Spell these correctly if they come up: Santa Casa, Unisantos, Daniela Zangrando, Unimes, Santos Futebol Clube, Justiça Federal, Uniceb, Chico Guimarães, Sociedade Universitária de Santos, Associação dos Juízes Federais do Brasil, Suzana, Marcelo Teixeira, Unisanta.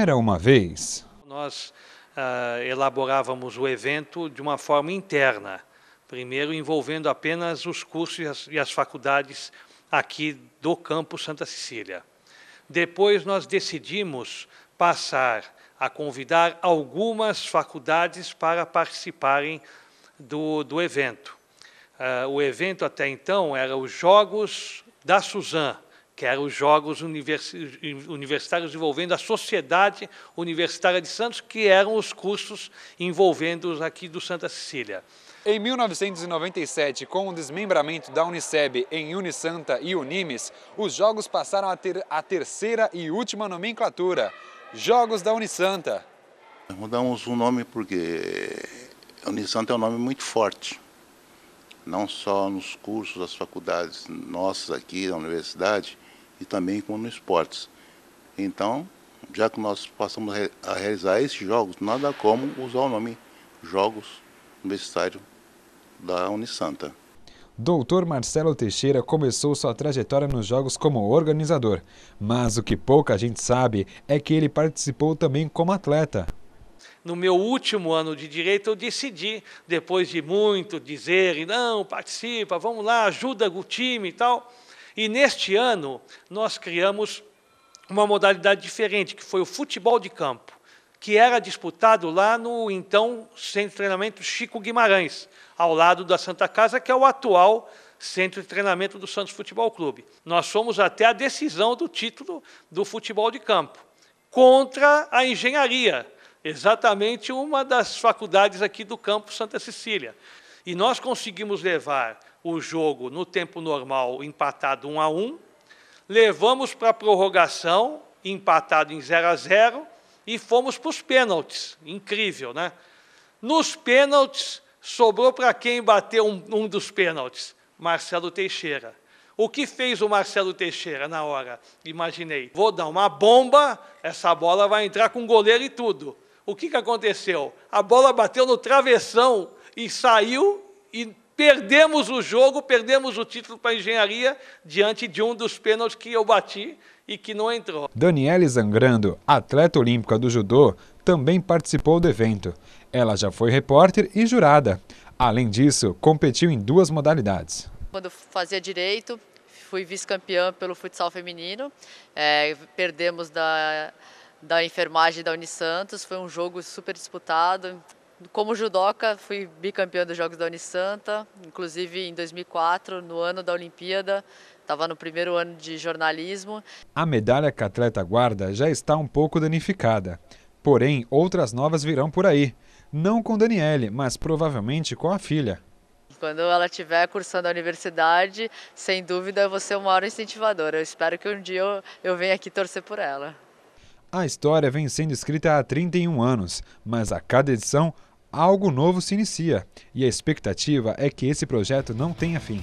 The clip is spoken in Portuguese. Era uma vez. Nós elaborávamos o evento de uma forma interna, primeiro envolvendo apenas os cursos e as faculdades aqui do campus Santa Cecília. Depois nós decidimos passar a convidar algumas faculdades para participarem do evento. O evento até então era os Jogos da Suzana, que eram os Jogos Universitários envolvendo a Sociedade Universitária de Santos, que eram os cursos envolvendo os aqui do Santa Cecília. Em 1997, com o desmembramento da Uniceb em Unisanta e Unimes, os jogos passaram a ter a terceira e última nomenclatura, Jogos da Unisanta. Mudamos o nome porque Unisanta é um nome muito forte. Não só nos cursos das faculdades nossas aqui, da universidade, e também como no esportes. Então, já que nós passamos a realizar esses jogos, nada como usar o nome Jogos Universitários da Unisanta. Doutor Marcelo Teixeira começou sua trajetória nos jogos como organizador, mas o que pouca gente sabe é que ele participou também como atleta. No meu último ano de Direito, eu decidi, depois de muito dizer, não, participa, vamos lá, ajuda o time e tal. E neste ano, nós criamos uma modalidade diferente, que foi o futebol de campo, que era disputado lá no, então, Centro de Treinamento Chico Guimarães, ao lado da Santa Casa, que é o atual Centro de Treinamento do Santos Futebol Clube. Nós fomos até a decisão do título do futebol de campo, contra a engenharia, exatamente uma das faculdades aqui do campus Santa Cecília. E nós conseguimos levar o jogo no tempo normal empatado 1 a 1, levamos para a prorrogação empatado em 0 a 0 e fomos para os pênaltis. Incrível, né? Nos pênaltis, sobrou para quem bateu um dos pênaltis, Marcelo Teixeira. O que fez o Marcelo Teixeira na hora? Imaginei, vou dar uma bomba, essa bola vai entrar com goleiro e tudo. O que aconteceu? A bola bateu no travessão e saiu e perdemos o jogo, perdemos o título para a engenharia diante de um dos pênaltis que eu bati e que não entrou. Daniela Zangrando, atleta olímpica do judô, também participou do evento. Ela já foi repórter e jurada. Além disso, competiu em duas modalidades. Quando eu fazia direito, fui vice-campeã pelo futsal feminino, perdemos da enfermagem da Unisantos, foi um jogo super disputado. Como judoca, fui bicampeã dos Jogos da Unisanta, inclusive em 2004, no ano da Olimpíada, estava no primeiro ano de jornalismo. A medalha que a atleta guarda já está um pouco danificada, porém outras novas virão por aí, não com Daniele, mas provavelmente com a filha. Quando ela estiver cursando a universidade, sem dúvida eu vou ser o maior incentivador. Eu espero que um dia eu venha aqui torcer por ela. A história vem sendo escrita há 31 anos, mas a cada edição algo novo se inicia. E a expectativa é que esse projeto não tenha fim.